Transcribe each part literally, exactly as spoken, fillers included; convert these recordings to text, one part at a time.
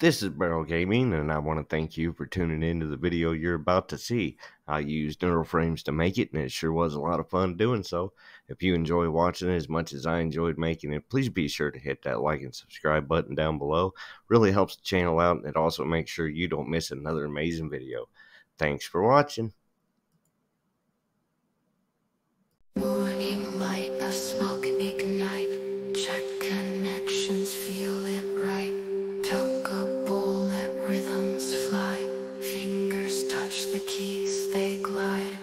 This is Barral Gaming, and I want to thank you for tuning into the video you're about to see. I used Neural Frames to make it, and it sure was a lot of fun doing so. If you enjoy watching it as much as I enjoyed making it, please be sure to hit that like and subscribe button down below. Really helps the channel out, and it also makes sure you don't miss another amazing video. Thanks for watching. Morning light, a smoke ignite. Check connections, feel it right. The keys, they glide.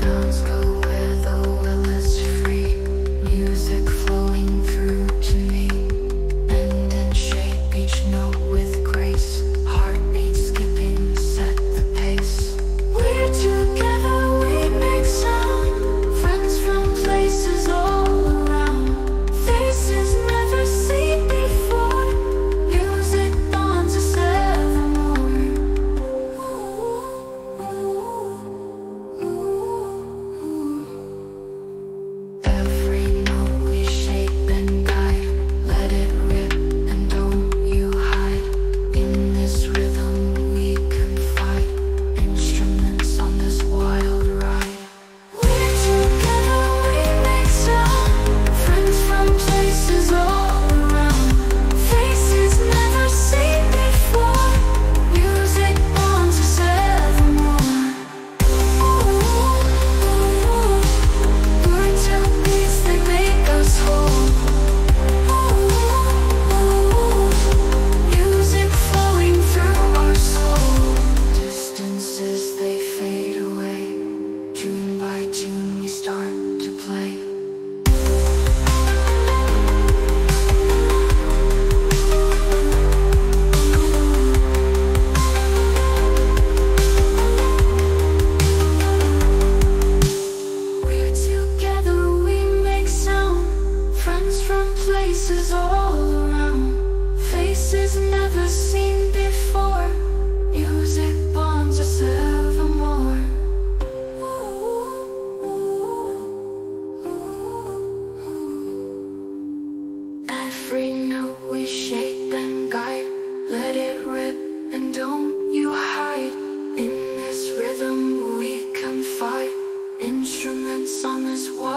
Sounds go where the will is free. Music flowing through to me. Bend and shape each note with grace. Heartbeat skipping, set the pace. We're together, we make sound. Friends from places all around. Faces never seen. Faces all around, faces never seen before. Music bonds us evermore. Ooh, ooh, ooh, ooh. Every note we shape and guide. Let it rip and don't you hide. In this rhythm we can fight. Instruments on this wall.